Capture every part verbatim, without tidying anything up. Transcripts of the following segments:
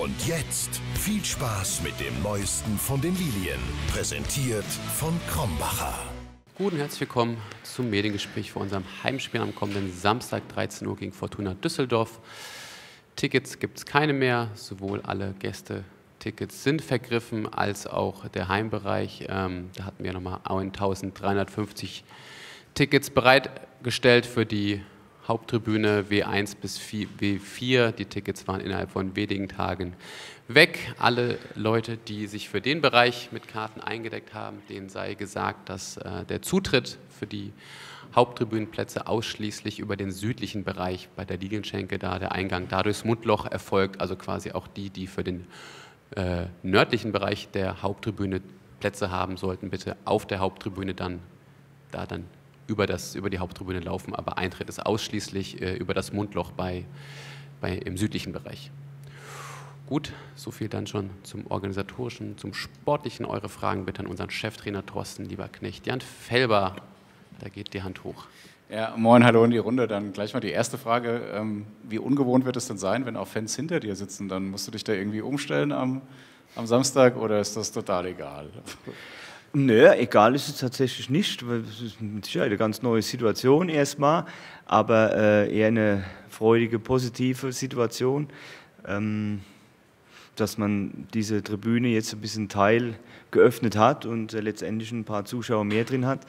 Und jetzt viel Spaß mit dem Neuesten von den Lilien, präsentiert von Krombacher. Guten herzlich willkommen zum Mediengespräch vor unserem Heimspiel am kommenden Samstag dreizehn Uhr gegen Fortuna Düsseldorf. Tickets gibt es keine mehr, sowohl alle Gäste-Tickets sind vergriffen, als auch der Heimbereich. Ähm, da hatten wir nochmal eintausenddreihundertfünfzig Tickets bereitgestellt für die Haupttribüne W eins bis W vier. Die Tickets waren innerhalb von wenigen Tagen weg. Alle Leute, die sich für den Bereich mit Karten eingedeckt haben, denen sei gesagt, dass äh, der Zutritt für die Haupttribünenplätze ausschließlich über den südlichen Bereich bei der Lilienschenke, da der Eingang dadurch Mundloch erfolgt, also quasi auch die, die für den äh, nördlichen Bereich der Haupttribüne Plätze haben sollten, bitte auf der Haupttribüne dann da dann über, das, über die Haupttribüne laufen, aber Eintritt ist ausschließlich äh, über das Mundloch bei, bei, im südlichen Bereich. Gut, soviel dann schon zum Organisatorischen, zum Sportlichen. Eure Fragen bitte an unseren Cheftrainer Thorsten, lieber Knecht, Jan Felber. Da geht die Hand hoch. Ja, moin, hallo in die Runde. Dann gleich mal die erste Frage. Ähm, wie ungewohnt wird es denn sein, wenn auch Fans hinter dir sitzen? Dann musst du dich da irgendwie umstellen am, am Samstag oder ist das total egal? Nö, egal ist es tatsächlich nicht. Es ist mit Sicherheit eine ganz neue Situation erstmal, aber äh, eher eine freudige, positive Situation, ähm, dass man diese Tribüne jetzt ein bisschen Teil geöffnet hat und äh, letztendlich ein paar Zuschauer mehr drin hat.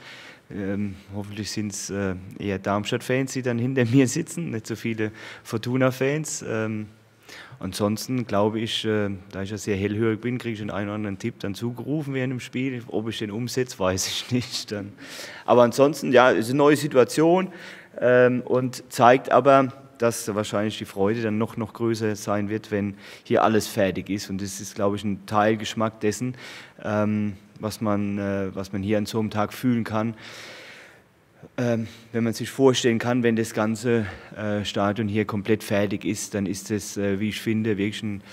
Ähm, hoffentlich sind es äh, eher Darmstadt-Fans, die dann hinter mir sitzen, nicht so viele Fortuna-Fans. Ähm, ansonsten glaube ich, äh, da ich ja sehr hellhörig bin, kriege ich den einen oder anderen Tipp dann zugerufen während dem Spiel. Ob ich den umsetze, weiß ich nicht. Dann. Aber ansonsten, ja, es ist eine neue Situation ähm, und zeigt aber, dass wahrscheinlich die Freude dann noch, noch größer sein wird, wenn hier alles fertig ist. Und das ist, glaube ich, ein Teilgeschmack dessen, ähm, was man, äh, was man hier an so einem Tag fühlen kann. Ähm, wenn man sich vorstellen kann, wenn das ganze äh, Stadion hier komplett fertig ist, dann ist das, äh, wie ich finde, wirklich ein,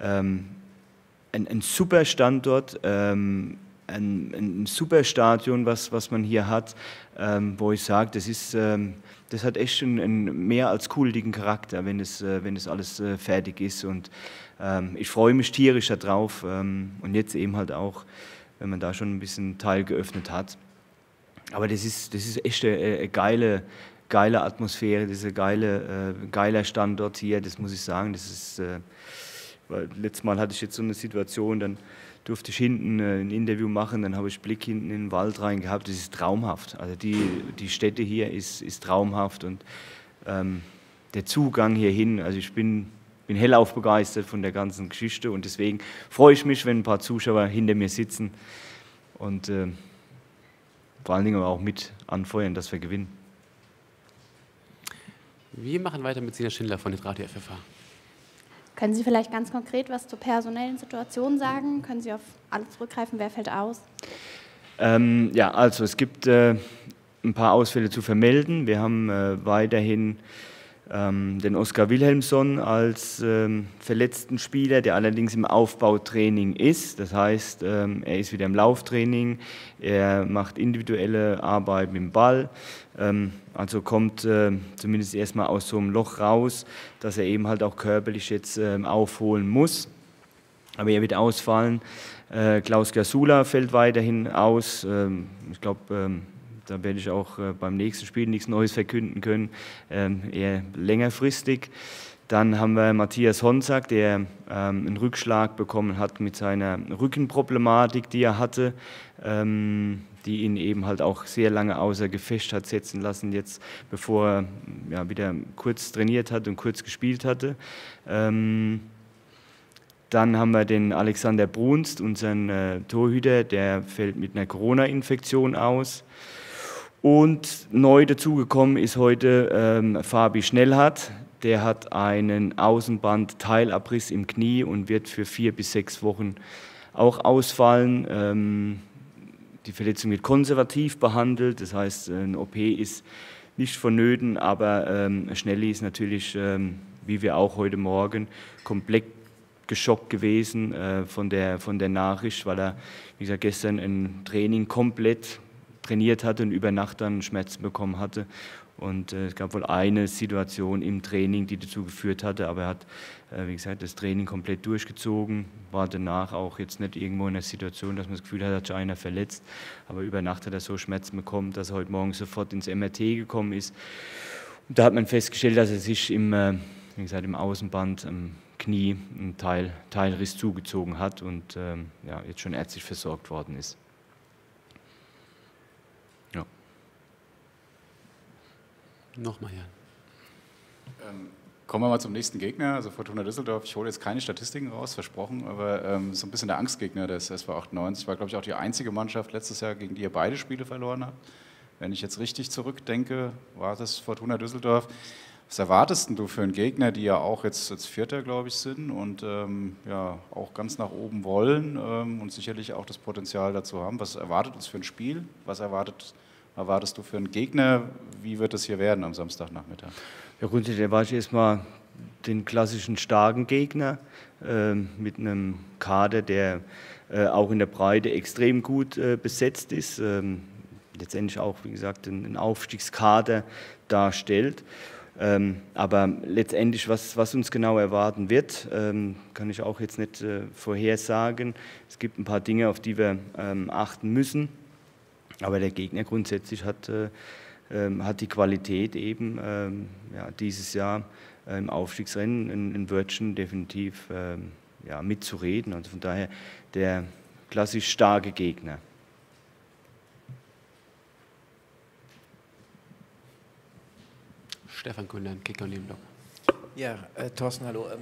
ähm, ein, ein super Standort, ähm, ein, ein super Stadion, was, was man hier hat, ähm, wo ich sage, das ist... Ähm, Das hat echt einen, einen mehr als kultigen Charakter, wenn es, wenn es alles fertig ist. Und ähm, ich freue mich tierisch darauf. Ähm, und jetzt eben halt auch, wenn man da schon ein bisschen Teil geöffnet hat. Aber das ist, das ist echt eine, eine geile, geile Atmosphäre, das ist ein geile, äh, geiler Standort hier. Das muss ich sagen. Das ist, äh, weil letztes Mal hatte ich jetzt so eine Situation, dann durfte ich hinten ein Interview machen, dann habe ich Blick hinten in den Wald rein gehabt. Das ist traumhaft. Also die, die Stätte hier ist, ist traumhaft und ähm, der Zugang hierhin, also ich bin, bin hellauf begeistert von der ganzen Geschichte und deswegen freue ich mich, wenn ein paar Zuschauer hinter mir sitzen und äh, vor allen Dingen aber auch mit anfeuern, dass wir gewinnen. Wir machen weiter mit Sina Schindler von Radio F F H. Können Sie vielleicht ganz konkret was zur personellen Situation sagen? Können Sie auf alles zurückgreifen? Wer fällt aus? Ähm, ja, also es gibt äh, ein paar Ausfälle zu vermelden. Wir haben äh, weiterhin ähm, den Oskar Wilhelmsson als ähm, verletzten Spieler, der allerdings im Aufbautraining ist. Das heißt, ähm, er ist wieder im Lauftraining, er macht individuelle Arbeit mit dem Ball. Also kommt äh, zumindest erstmal aus so einem Loch raus, dass er eben halt auch körperlich jetzt äh, aufholen muss. Aber er wird ausfallen. Äh, Klaus Gjasula fällt weiterhin aus. Ähm, ich glaube, ähm, da werde ich auch äh, beim nächsten Spiel nichts Neues verkünden können. Ähm, eher längerfristig. Dann haben wir Matthias Honzack, der ähm, einen Rückschlag bekommen hat mit seiner Rückenproblematik, die er hatte. Ähm, die ihn eben halt auch sehr lange außer Gefecht hat setzen lassen, jetzt bevor er ja, wieder kurz trainiert hat und kurz gespielt hatte. Ähm, dann haben wir den Alexander Brunst, unseren äh, Torhüter, der fällt mit einer Corona-Infektion aus. Und neu dazugekommen ist heute ähm, Fabi Schnellhardt. Der hat einen Außenband-Teilabriss im Knie und wird für vier bis sechs Wochen auch ausfallen. Ähm, Die Verletzung wird konservativ behandelt, das heißt, ein O P ist nicht vonnöten, aber ähm, Schnelli ist natürlich, ähm, wie wir auch heute Morgen, komplett geschockt gewesen äh, von, der, von der Nachricht, weil er, wie gesagt, gestern ein Training komplett trainiert hatte und über Nacht dann Schmerzen bekommen hatte Und äh, es gab wohl eine Situation im Training, die dazu geführt hatte, aber er hat, äh, wie gesagt, das Training komplett durchgezogen, war danach auch jetzt nicht irgendwo in der Situation, dass man das Gefühl hat, hat schon einer verletzt, aber über Nacht hat er so Schmerzen bekommen, dass er heute Morgen sofort ins M R T gekommen ist. Und da hat man festgestellt, dass er sich im, äh, wie gesagt, im Außenband, am Knie, einen Teil, Teilriss zugezogen hat und äh, ja, jetzt schon ärztlich versorgt worden ist. Nochmal, Jan. Ähm, kommen wir mal zum nächsten Gegner, also Fortuna Düsseldorf. Ich hole jetzt keine Statistiken raus, versprochen, aber ähm, so ein bisschen der Angstgegner des S V achtundneunzig. War, glaube ich, auch die einzige Mannschaft letztes Jahr, gegen die ihr beide Spiele verloren habt. Wenn ich jetzt richtig zurückdenke, war das Fortuna Düsseldorf. Was erwartest denn du für einen Gegner, die ja auch jetzt als Vierter, glaube ich, sind und ähm, ja, auch ganz nach oben wollen ähm, und sicherlich auch das Potenzial dazu haben? Was erwartet uns für ein Spiel? Was erwartet Erwartest du für einen Gegner? Wie wird es hier werden am Samstagnachmittag? Ja, grundsätzlich erwarte ich erstmal den klassischen starken Gegner äh, mit einem Kader, der äh, auch in der Breite extrem gut äh, besetzt ist. Ähm, letztendlich auch, wie gesagt, einen Aufstiegskader darstellt. Ähm, aber letztendlich, was, was uns genau erwarten wird, ähm, kann ich auch jetzt nicht äh, vorhersagen. Es gibt ein paar Dinge, auf die wir ähm, achten müssen. Aber der Gegner grundsätzlich hat, äh, hat die Qualität eben, äh, ja, dieses Jahr äh, im Aufstiegsrennen in, in Wörtchen definitiv äh, ja, mitzureden. Also von daher der klassisch starke Gegner. Stefan Kühnlein, Kicker Newsblock. Ja, äh, Thorsten, hallo. Ähm,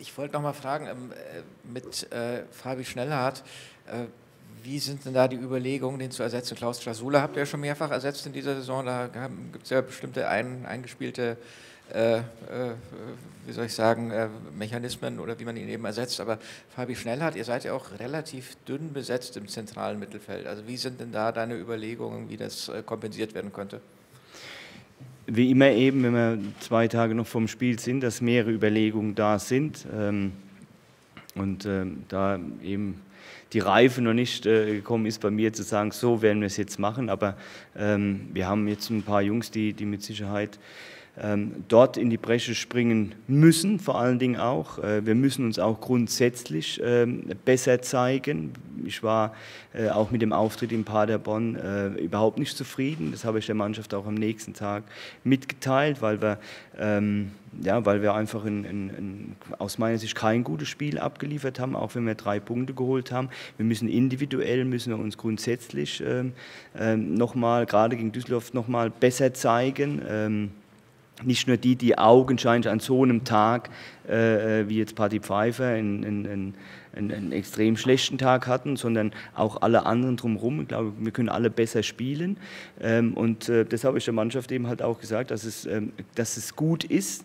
ich wollte noch mal fragen, ähm, mit äh, Fabi Schnellhardt, äh, wie sind denn da die Überlegungen, den zu ersetzen? Klaus Gjasula habt ihr ja schon mehrfach ersetzt in dieser Saison. Da gibt es ja bestimmte ein, eingespielte, äh, äh, wie soll ich sagen, äh, Mechanismen oder wie man ihn eben ersetzt. Aber Fabi Schnellhardt, ihr seid ja auch relativ dünn besetzt im zentralen Mittelfeld. Also wie sind denn da deine Überlegungen, wie das äh, kompensiert werden könnte? Wie immer eben, wenn wir zwei Tage noch vom Spiel sind, dass mehrere Überlegungen da sind. Ähm, und ähm, da eben die Reife noch nicht äh, gekommen ist, bei mir zu sagen, so werden wir es jetzt machen. Aber ähm, wir haben jetzt ein paar Jungs, die, die mit Sicherheit ähm, dort in die Bresche springen müssen, vor allen Dingen auch. Äh, wir müssen uns auch grundsätzlich äh, besser zeigen. Ich war äh, auch mit dem Auftritt in Paderborn äh, überhaupt nicht zufrieden. Das habe ich der Mannschaft auch am nächsten Tag mitgeteilt, weil wir... Ähm, Ja, weil wir einfach in, in, in, aus meiner Sicht kein gutes Spiel abgeliefert haben, auch wenn wir drei Punkte geholt haben. Wir müssen individuell, müssen wir uns grundsätzlich ähm, ähm, nochmal, gerade gegen Düsseldorf, nochmal besser zeigen. Ähm, nicht nur die, die augenscheinlich an so einem Tag, äh, wie jetzt Paddy Pfeiffer, in, in, in Einen, einen extrem schlechten Tag hatten, sondern auch alle anderen drumherum. Ich glaube, wir können alle besser spielen. Ähm, und äh, das habe ich der Mannschaft eben halt auch gesagt, dass es, ähm, dass es gut ist,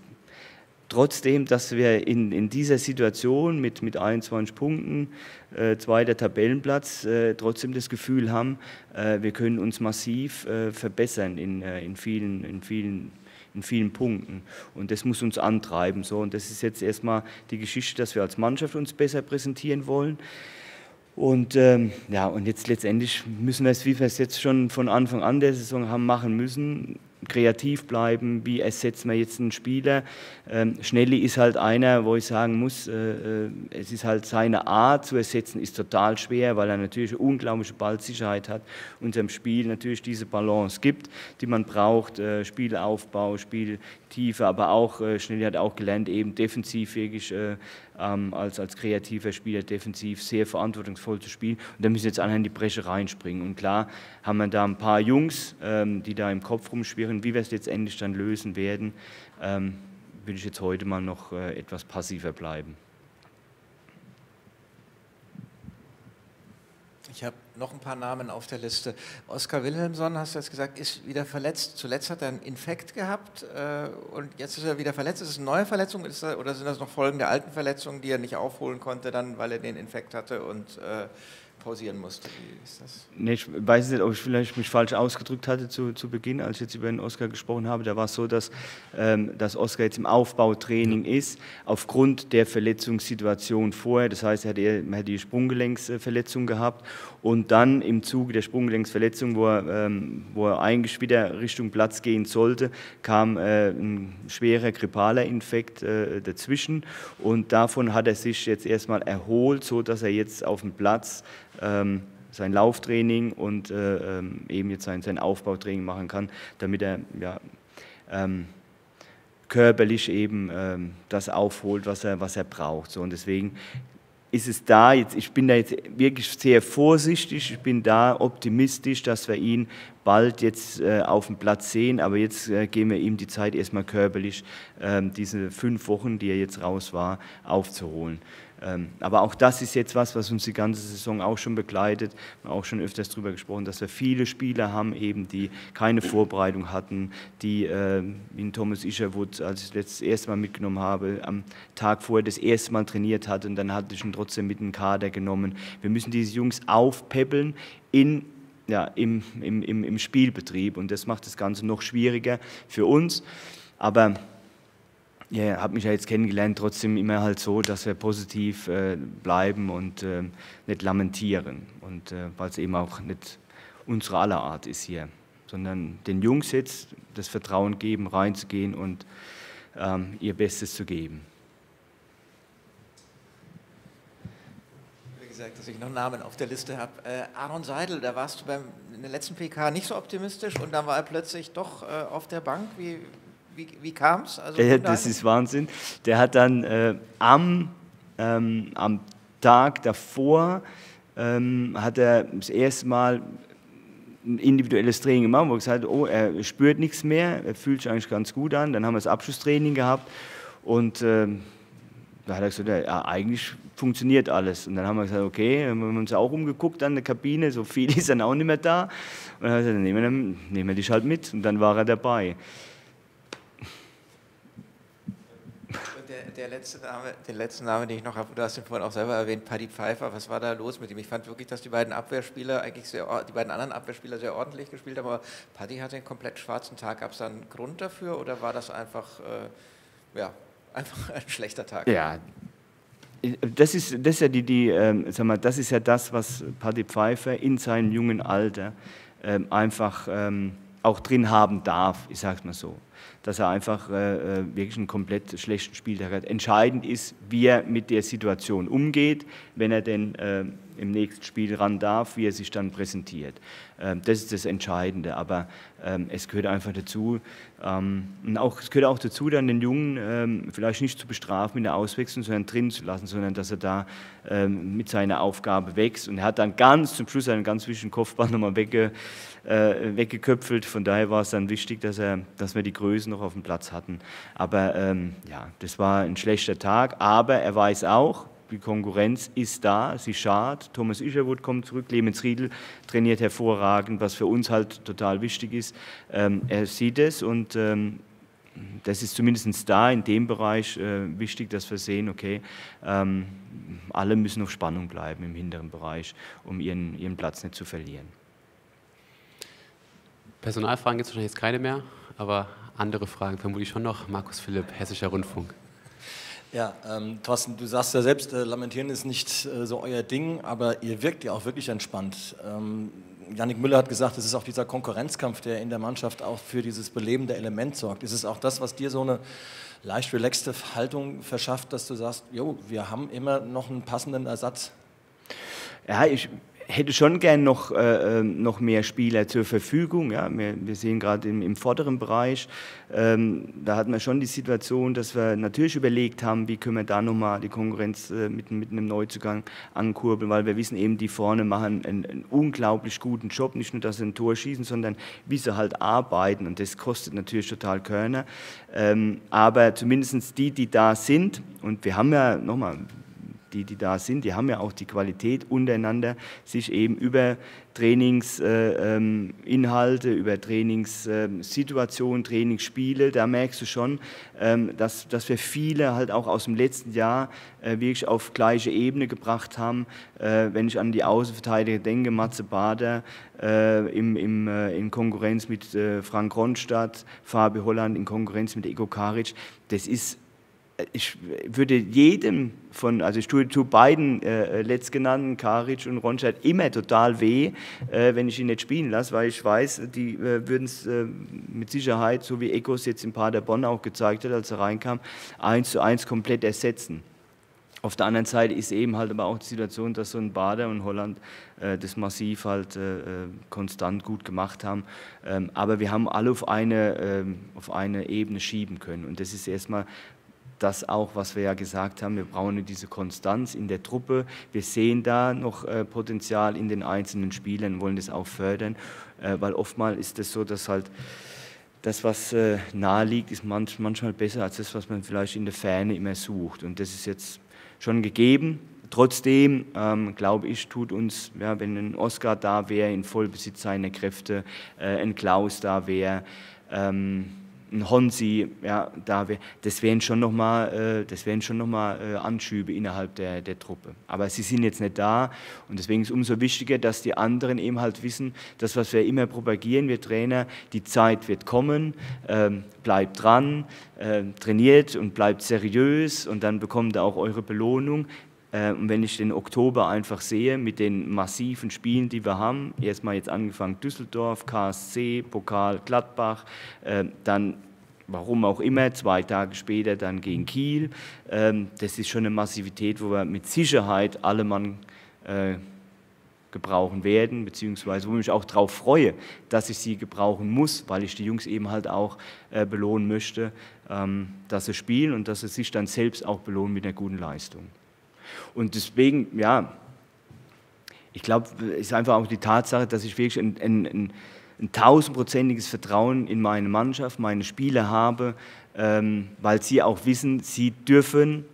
trotzdem, dass wir in, in dieser Situation mit, mit einundzwanzig Punkten, äh, zweiter Tabellenplatz, äh, trotzdem das Gefühl haben, äh, wir können uns massiv äh, verbessern in, äh, in vielen, in vielen in vielen Punkten, und das muss uns antreiben. So, und das ist jetzt erstmal die Geschichte, dass wir als Mannschaft uns besser präsentieren wollen. Und, ähm, ja, und jetzt letztendlich müssen wir es, wie wir es jetzt schon von Anfang an der Saison haben machen müssen, kreativ bleiben. Wie ersetzen wir jetzt einen Spieler? Ähm, Schnelli ist halt einer, wo ich sagen muss, äh, es ist halt seine Art zu ersetzen, ist total schwer, weil er natürlich eine unglaubliche Ballsicherheit hat und seinem Spiel natürlich diese Balance gibt, die man braucht. Äh, Spielaufbau, Spieltiefe, aber auch äh, Schnelli hat auch gelernt, eben defensiv wirklich äh, ähm, als, als kreativer Spieler defensiv sehr verantwortungsvoll zu spielen. Und da müssen jetzt alle in die Bresche reinspringen. Und klar haben wir da ein paar Jungs, ähm, die da im Kopf rumschwirren. Wie wir es letztendlich dann lösen werden, ähm, will ich jetzt heute mal noch äh, etwas passiver bleiben. Ich habe noch ein paar Namen auf der Liste. Oskar Wilhelmsson, hast du jetzt gesagt, ist wieder verletzt. Zuletzt hat er einen Infekt gehabt äh, und jetzt ist er wieder verletzt. Ist es eine neue Verletzung ist er, oder sind das noch Folgen der alten Verletzungen, die er nicht aufholen konnte, dann, weil er den Infekt hatte und äh, pausieren musste. Wie ist das? Nee, ich weiß nicht, ob ich vielleicht mich falsch ausgedrückt hatte zu, zu Beginn, als ich jetzt über den Oskar gesprochen habe. Da war es so, dass, ähm, dass Oskar jetzt im Aufbautraining ist, aufgrund der Verletzungssituation vorher. Das heißt, er hat, er hat die Sprunggelenksverletzung gehabt und dann im Zuge der Sprunggelenksverletzung, wo er, ähm, wo er eigentlich wieder Richtung Platz gehen sollte, kam äh, ein schwerer grippaler Infekt äh, dazwischen und davon hat er sich jetzt erstmal erholt, sodass er jetzt auf dem Platz ähm, sein Lauftraining und äh, ähm, eben jetzt sein, sein Aufbautraining machen kann, damit er ja, ähm, körperlich eben ähm, das aufholt, was er, was er braucht. So, und deswegen ist es da, jetzt, ich bin da jetzt wirklich sehr vorsichtig, ich bin da optimistisch, dass wir ihn bald jetzt äh, auf dem Platz sehen, aber jetzt äh, geben wir ihm die Zeit erstmal körperlich, äh, diese fünf Wochen, die er jetzt raus war, aufzuholen. Ähm, aber auch das ist jetzt was, was uns die ganze Saison auch schon begleitet, wir haben auch schon öfters darüber gesprochen, dass wir viele Spieler haben, eben, die keine Vorbereitung hatten, die äh, in Thomas Isherwood, als ich das erste Mal mitgenommen habe, am Tag vorher das erste Mal trainiert hat und dann hatte ich ihn trotzdem mit in den Kader genommen. Wir müssen diese Jungs aufpäppeln in ja, im, im, im Spielbetrieb und das macht das Ganze noch schwieriger für uns, aber ich ja, habe mich ja jetzt kennengelernt, trotzdem immer halt so, dass wir positiv äh, bleiben und äh, nicht lamentieren. Und äh, weil es eben auch nicht unsere aller Art ist hier, sondern den Jungs jetzt das Vertrauen geben, reinzugehen und ähm, ihr Bestes zu geben. Wie gesagt, dass ich noch Namen auf der Liste habe. Äh, Aaron Seidel, da warst du beim, in der letzten P K nicht so optimistisch und dann war er plötzlich doch äh, auf der Bank. Wie... Wie, wie kam es? Also, ja, das ist Wahnsinn. Der hat dann äh, am, ähm, am Tag davor ähm, hat er das erste Mal ein individuelles Training gemacht, wo er gesagt hat, oh, er spürt nichts mehr, er fühlt sich eigentlich ganz gut an. Dann haben wir das Abschlusstraining gehabt und äh, da hat er gesagt, ja, eigentlich funktioniert alles. Und dann haben wir gesagt, okay, dann haben wir uns auch umgeguckt an der Kabine, so viel ist dann auch nicht mehr da. Und dann hat er gesagt, dann nehmen wir, dann, nehmen wir dich halt mit und dann war er dabei. Der letzte, Name, der letzte Name, den ich noch habe, du hast ihn vorhin auch selber erwähnt, Paddy Pfeiffer, was war da los mit ihm? Ich fand wirklich, dass die beiden Abwehrspieler, eigentlich sehr, die beiden anderen Abwehrspieler sehr ordentlich gespielt haben, aber Paddy hatte einen komplett schwarzen Tag. Gab es da einen Grund dafür oder war das einfach, äh, ja, einfach ein schlechter Tag? Ja, das ist, das ist ja, die, die, äh, sag mal, das ist ja das, was Paddy Pfeiffer in seinem jungen Alter äh, einfach äh, auch drin haben darf, ich sag's mal so. Dass er einfach äh, wirklich einen komplett schlechten Spieltag hat. Entscheidend ist, wie er mit der Situation umgeht, wenn er denn äh, im nächsten Spiel ran darf, wie er sich dann präsentiert. Ähm, das ist das Entscheidende, aber ähm, es gehört einfach dazu, ähm, und auch, es gehört auch dazu, dann den Jungen ähm, vielleicht nicht zu bestrafen in der Auswechslung, sondern drin zu lassen, sondern dass er da ähm, mit seiner Aufgabe wächst. Und er hat dann ganz zum Schluss einen ganz wichtigen Kopfball nochmal wegge, äh, weggeköpfelt. Von daher war es dann wichtig, dass, er, dass wir die Größen noch auf dem Platz hatten. Aber ähm, ja, das war ein schlechter Tag, aber er weiß auch, die Konkurrenz ist da, sie schadet. Thomas Isherwood kommt zurück, Lehmann Riedl trainiert hervorragend, was für uns halt total wichtig ist. Ähm, er sieht es und ähm, das ist zumindest da in dem Bereich äh, wichtig, dass wir sehen, okay, ähm, alle müssen auf Spannung bleiben im hinteren Bereich, um ihren, ihren Platz nicht zu verlieren. Personalfragen gibt es wahrscheinlich jetzt keine mehr, aber andere Fragen vermutlich schon noch. Markus Philipp, Hessischer Rundfunk. Ja, ähm, Thorsten, du sagst ja selbst, äh, Lamentieren ist nicht äh, so euer Ding, aber ihr wirkt ja auch wirklich entspannt. Ähm, Yannick Müller hat gesagt, es ist auch dieser Konkurrenzkampf, der in der Mannschaft auch für dieses belebende Element sorgt. Ist es auch das, was dir so eine leicht relaxte Haltung verschafft, dass du sagst, jo, wir haben immer noch einen passenden Ersatz? Ja, ich hätte schon gern noch, äh, noch mehr Spieler zur Verfügung. Ja. Wir, wir sehen gerade im, im vorderen Bereich, ähm, da hatten wir schon die Situation, dass wir natürlich überlegt haben, wie können wir da nochmal die Konkurrenz äh, mit, mit einem Neuzugang ankurbeln, weil wir wissen eben, die vorne machen einen, einen unglaublich guten Job, nicht nur, dass sie ein Tor schießen, sondern wie sie halt arbeiten und das kostet natürlich total Körner. Ähm, aber zumindest die, die da sind und wir haben ja nochmal... die, die da sind, die haben ja auch die Qualität untereinander, sich eben über Trainingsinhalte, äh, über Trainingssituationen, äh, Trainingsspiele, da merkst du schon, ähm, dass, dass wir viele halt auch aus dem letzten Jahr äh, wirklich auf gleiche Ebene gebracht haben. Äh, wenn ich an die Außenverteidiger denke, Matze Bader äh, im, im, äh, in Konkurrenz mit äh, Frank Ronstadt, Fabio Holland in Konkurrenz mit Eko Karic, das ist, ich würde jedem von, also ich tue, tue beiden äh, letztgenannten, Karic und Ronstadt, immer total weh, äh, wenn ich ihn nicht spielen lasse, weil ich weiß, die äh, würden es äh, mit Sicherheit, so wie Eko es jetzt in Paderborn auch gezeigt hat, als er reinkam, eins zu eins komplett ersetzen. Auf der anderen Seite ist eben halt aber auch die Situation, dass so ein Bader und Holland äh, das massiv halt äh, konstant gut gemacht haben. Ähm, aber wir haben alle auf eine, äh, auf eine Ebene schieben können. Und das ist erstmal das auch, was wir ja gesagt haben, wir brauchen diese Konstanz in der Truppe. Wir sehen da noch äh, Potenzial in den einzelnen Spielern, wollen das auch fördern, äh, weil oftmals ist das so, dass halt das, was äh, nahe liegt, ist manch, manchmal besser als das, was man vielleicht in der Ferne immer sucht. Und das ist jetzt schon gegeben. Trotzdem, ähm, glaube ich, tut uns, ja, wenn ein Oskar da wäre, in Vollbesitz seiner Kräfte, äh, ein Klaus da wäre, ähm, ein Honzi, ja, da wär, das wären schon nochmal äh, noch äh, Anschübe innerhalb der, der Truppe. Aber sie sind jetzt nicht da und deswegen ist es umso wichtiger, dass die anderen eben halt wissen, das, was wir immer propagieren, wir Trainer, die Zeit wird kommen, ähm, bleibt dran, äh, trainiert und bleibt seriös und dann bekommt ihr auch eure Belohnung. Äh, und wenn ich den Oktober einfach sehe mit den massiven Spielen, die wir haben, erstmal jetzt angefangen Düsseldorf, K S C, Pokal, Gladbach, äh, dann warum auch immer, zwei Tage später dann gegen Kiel, äh, das ist schon eine Massivität, wo wir mit Sicherheit alle Mann äh, gebrauchen werden, beziehungsweise wo ich mich auch darauf freue, dass ich sie gebrauchen muss, weil ich die Jungs eben halt auch äh, belohnen möchte, ähm, dass sie spielen und dass sie sich dann selbst auch belohnen mit einer guten Leistung. Und deswegen, ja, ich glaube, es ist einfach auch die Tatsache, dass ich wirklich ein, ein, ein, ein tausendprozentiges Vertrauen in meine Mannschaft, meine Spieler habe, ähm, weil sie auch wissen, sie dürfen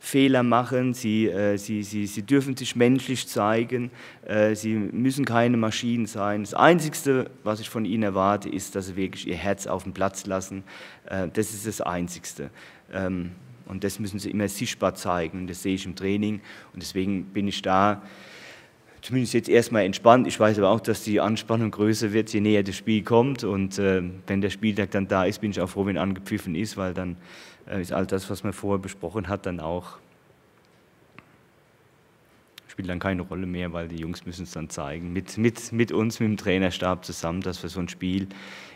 Fehler machen, sie, äh, sie, sie, sie dürfen sich menschlich zeigen, äh, sie müssen keine Maschinen sein. Das Einzige, was ich von ihnen erwarte, ist, dass sie wirklich ihr Herz auf den Platz lassen. Äh, das ist das Einzige. Ähm, Und das müssen sie immer sichtbar zeigen. Und das sehe ich im Training. Und deswegen bin ich da zumindest jetzt erstmal entspannt. Ich weiß aber auch, dass die Anspannung größer wird, je näher das Spiel kommt. Und äh, wenn der Spieltag dann da ist, bin ich auch froh, wenn angepfiffen ist, weil dann äh, ist all das, was man vorher besprochen hat, dann auch, spielt dann keine Rolle mehr, weil die Jungs müssen es dann zeigen. Mit, mit, mit uns, mit dem Trainerstab zusammen, dass wir so ein Spiel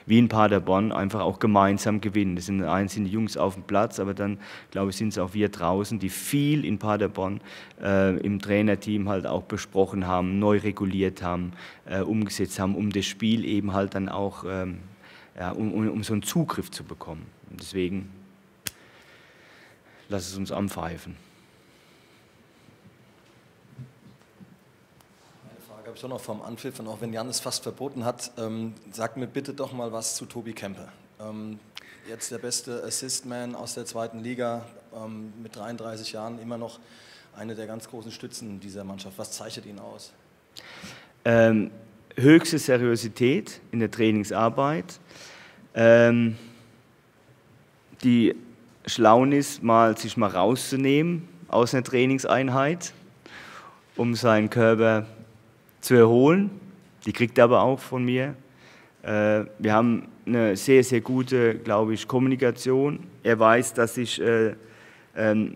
wie in Paderborn einfach auch gemeinsam gewinnen. Das sind einzelne Jungs auf dem Platz, aber dann, glaube ich, sind es auch wir draußen, die viel in Paderborn äh, im Trainerteam halt auch besprochen haben, neu reguliert haben, äh, umgesetzt haben, um das Spiel eben halt dann auch, ähm, ja, um, um, um so einen Zugriff zu bekommen. Und deswegen lass es uns anpfeifen. Schon noch vom Anpfiff und auch wenn Jan es fast verboten hat, ähm, sag mir bitte doch mal was zu Tobi Kempe. Ähm, jetzt der beste Assistman aus der zweiten Liga, ähm, mit dreiunddreißig Jahren immer noch eine der ganz großen Stützen dieser Mannschaft. Was zeichnet ihn aus? Ähm, höchste Seriosität in der Trainingsarbeit, ähm, die Schlaunis, mal, sich mal rauszunehmen aus einer Trainingseinheit, um seinen Körper zu erholen, die kriegt er aber auch von mir. Äh, wir haben eine sehr, sehr gute, glaube ich, Kommunikation. Er weiß, dass ich, äh, ähm,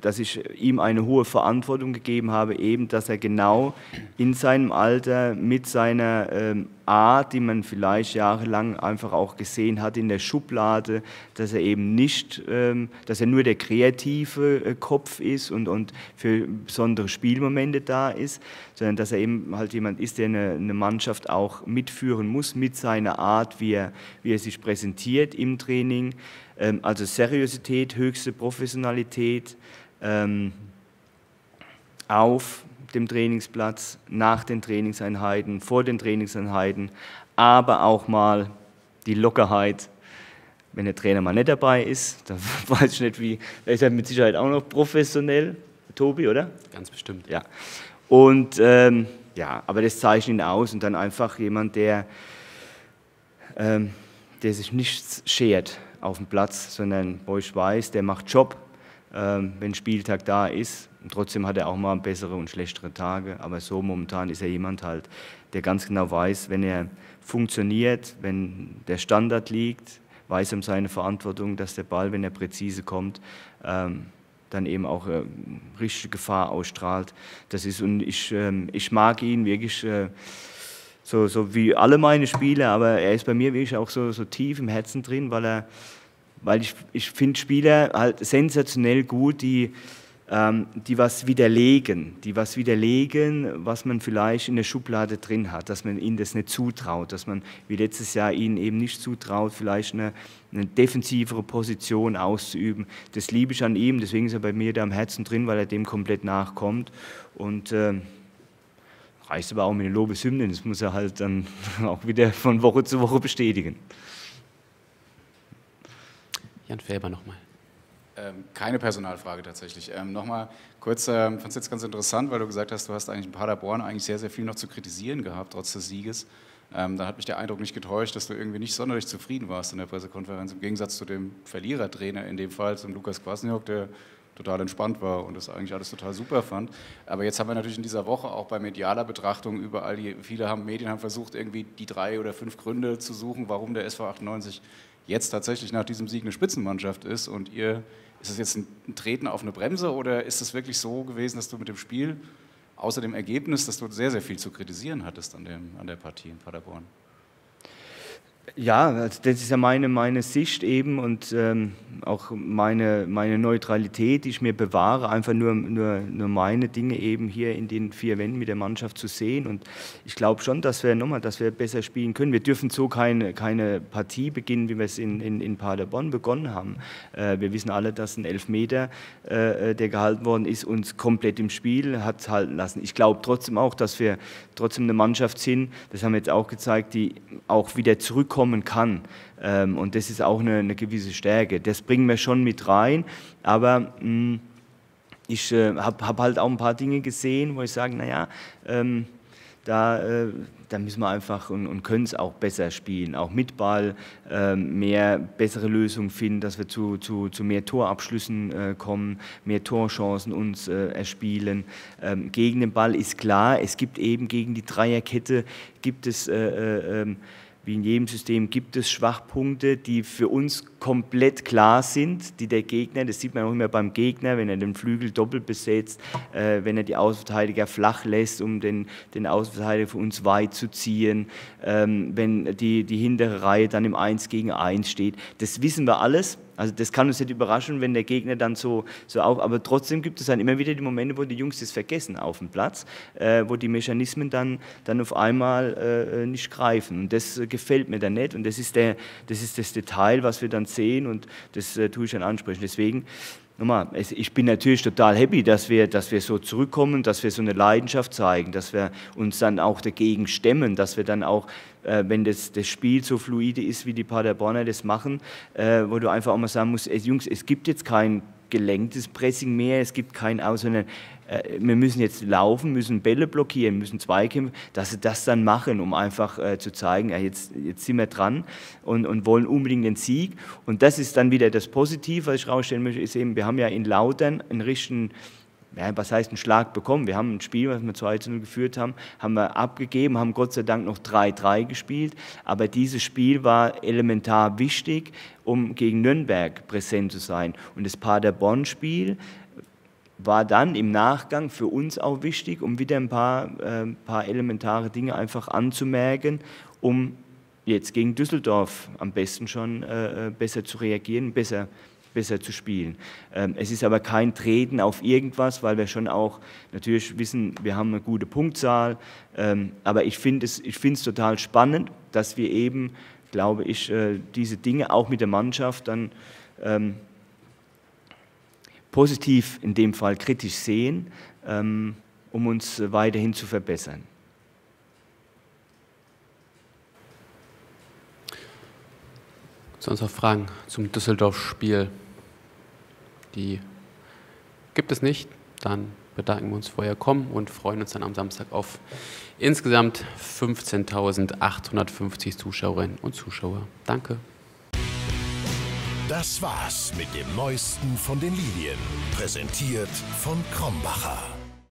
dass ich ihm eine hohe Verantwortung gegeben habe, eben, dass er genau in seinem Alter mit seiner ähm, Art, die man vielleicht jahrelang einfach auch gesehen hat in der Schublade, dass er eben nicht, ähm, dass er nur der kreative äh, Kopf ist und, und für besondere Spielmomente da ist, sondern dass er eben halt jemand ist, der eine, eine Mannschaft auch mitführen muss mit seiner Art, wie er, wie er sich präsentiert im Training. Ähm, also Seriosität, höchste Professionalität, ähm, auf dem Trainingsplatz, nach den Trainingseinheiten, vor den Trainingseinheiten, aber auch mal die Lockerheit, wenn der Trainer mal nicht dabei ist, dann weiß ich nicht wie, da ist er mit Sicherheit auch noch professionell, Tobi, oder? Ganz bestimmt. Ja. Und ähm, ja, aber das zeichnet ihn aus und dann einfach jemand, der, ähm, der sich nichts schert auf dem Platz, sondern wo ich weiß, der macht Job, ähm, wenn Spieltag da ist. Und trotzdem hat er auch mal bessere und schlechtere Tage, aber so momentan ist er jemand halt, der ganz genau weiß, wenn er funktioniert, wenn der Standard liegt, weiß um seine Verantwortung, dass der Ball, wenn er präzise kommt, ähm, dann eben auch äh, richtige Gefahr ausstrahlt. Das ist, und ich, ähm, ich mag ihn wirklich äh, so, so wie alle meine Spieler, aber er ist bei mir wirklich auch so, so tief im Herzen drin, weil, er, weil ich, ich finde Spieler halt sensationell gut, die, ähm, die was widerlegen, die was widerlegen, was man vielleicht in der Schublade drin hat, dass man ihnen das nicht zutraut, dass man wie letztes Jahr ihnen eben nicht zutraut, vielleicht eine eine defensivere Position auszuüben. Das liebe ich an ihm, deswegen ist er bei mir da am Herzen drin, weil er dem komplett nachkommt. Und äh, reicht aber auch mit den Lobeshymnen, das muss er halt dann auch wieder von Woche zu Woche bestätigen. Jan Felber nochmal. Ähm, keine Personalfrage tatsächlich. Ähm, nochmal kurz, ähm, ich fand es jetzt ganz interessant, weil du gesagt hast, du hast eigentlich in Paderborn eigentlich sehr, sehr viel noch zu kritisieren gehabt, trotz des Sieges. Ähm, dann hat mich der Eindruck nicht getäuscht, dass du irgendwie nicht sonderlich zufrieden warst in der Pressekonferenz, im Gegensatz zu dem Verlierertrainer in dem Fall, zum Lukas Kwasniok, der total entspannt war und das eigentlich alles total super fand. Aber jetzt haben wir natürlich in dieser Woche auch bei medialer Betrachtung überall, die, viele haben, Medien haben versucht, irgendwie die drei oder fünf Gründe zu suchen, warum der S V achtundneunzig jetzt tatsächlich nach diesem Sieg eine Spitzenmannschaft ist. Und ihr, ist das jetzt ein Treten auf eine Bremse oder ist es wirklich so gewesen, dass du mit dem Spiel, außer dem Ergebnis, dass du sehr, sehr viel zu kritisieren hattest an, dem, an der Partie in Paderborn? Ja, das ist ja meine, meine Sicht eben und ähm, auch meine, meine Neutralität, die ich mir bewahre, einfach nur, nur, nur meine Dinge eben hier in den vier Wänden mit der Mannschaft zu sehen. Und ich glaube schon, dass wir nochmal, dass wir besser spielen können. Wir dürfen so keine, keine Partie beginnen, wie wir es in, in, in Paderborn begonnen haben. Äh, wir wissen alle, dass ein Elfmeter, äh, der gehalten worden ist, uns komplett im Spiel hat halten lassen. Ich glaube trotzdem auch, dass wir trotzdem eine Mannschaft sind, das haben wir jetzt auch gezeigt, die auch wieder zurückkommt kann. Und das ist auch eine, eine gewisse Stärke. Das bringen wir schon mit rein, aber mh, ich äh, habe hab halt auch ein paar Dinge gesehen, wo ich sage, naja, ähm, da, äh, da müssen wir einfach und, und können es auch besser spielen, auch mit Ball, äh, mehr bessere Lösungen finden, dass wir zu, zu, zu mehr Torabschlüssen äh, kommen, mehr Torchancen uns äh, erspielen. Ähm, gegen den Ball ist klar, es gibt eben gegen die Dreierkette, gibt es... Äh, äh, Wie in jedem System gibt es Schwachpunkte, die für uns komplett klar sind, die der Gegner, das sieht man auch immer beim Gegner, wenn er den Flügel doppelt besetzt, äh, wenn er die Außenverteidiger flach lässt, um den, den Außenverteidiger für uns weit zu ziehen, ähm, wenn die, die hintere Reihe dann im eins gegen eins steht. Das wissen wir alles. Also das kann uns nicht überraschen, wenn der Gegner dann so, so auf, aber trotzdem gibt es dann immer wieder die Momente, wo die Jungs das vergessen auf dem Platz, äh, wo die Mechanismen dann, dann auf einmal äh, nicht greifen. Und das äh, gefällt mir dann nicht und das ist, der, das ist das Detail, was wir dann sehen und das äh, tue ich dann ansprechen. Deswegen, nochmal, ich bin natürlich total happy, dass wir, dass wir so zurückkommen, dass wir so eine Leidenschaft zeigen, dass wir uns dann auch dagegen stemmen, dass wir dann auch, äh, wenn das, das Spiel so fluide ist, wie die Paderborner das machen, äh, wo du einfach auch mal sagen musst, ey, Jungs, es gibt jetzt kein gelenktes Pressing mehr, es gibt kein Aus, sondern äh, wir müssen jetzt laufen, müssen Bälle blockieren, müssen Zweikämpfe, dass sie das dann machen, um einfach äh, zu zeigen, ja, jetzt, jetzt sind wir dran und, und wollen unbedingt den Sieg. Und das ist dann wieder das Positive, was ich rausstellen möchte, ist eben, wir haben ja in Lautern einen richtigen, ja, was heißt einen Schlag bekommen, wir haben ein Spiel, was wir zwei zu null geführt haben, haben wir abgegeben, haben Gott sei Dank noch drei drei gespielt, aber dieses Spiel war elementar wichtig, um gegen Nürnberg präsent zu sein. Und das Paderborn-Spiel war dann im Nachgang für uns auch wichtig, um wieder ein paar, äh, paar elementare Dinge einfach anzumerken, um jetzt gegen Düsseldorf am besten schon äh, besser zu reagieren, besser besser zu spielen. Es ist aber kein Treten auf irgendwas, weil wir schon auch natürlich wissen, wir haben eine gute Punktzahl, aber ich finde es, ich finde es total spannend, dass wir eben, glaube ich, diese Dinge auch mit der Mannschaft dann ähm, positiv, in dem Fall kritisch sehen, ähm, um uns weiterhin zu verbessern. Sonst noch Fragen zum Düsseldorf-Spiel? Die gibt es nicht. dann bedanken wir uns für euer Kommen und freuen uns dann am Samstag auf insgesamt fünfzehntausendachthundertfünfzig Zuschauerinnen und Zuschauer. Danke. Das war's mit dem Neuesten von den Lilien, präsentiert von Krombacher.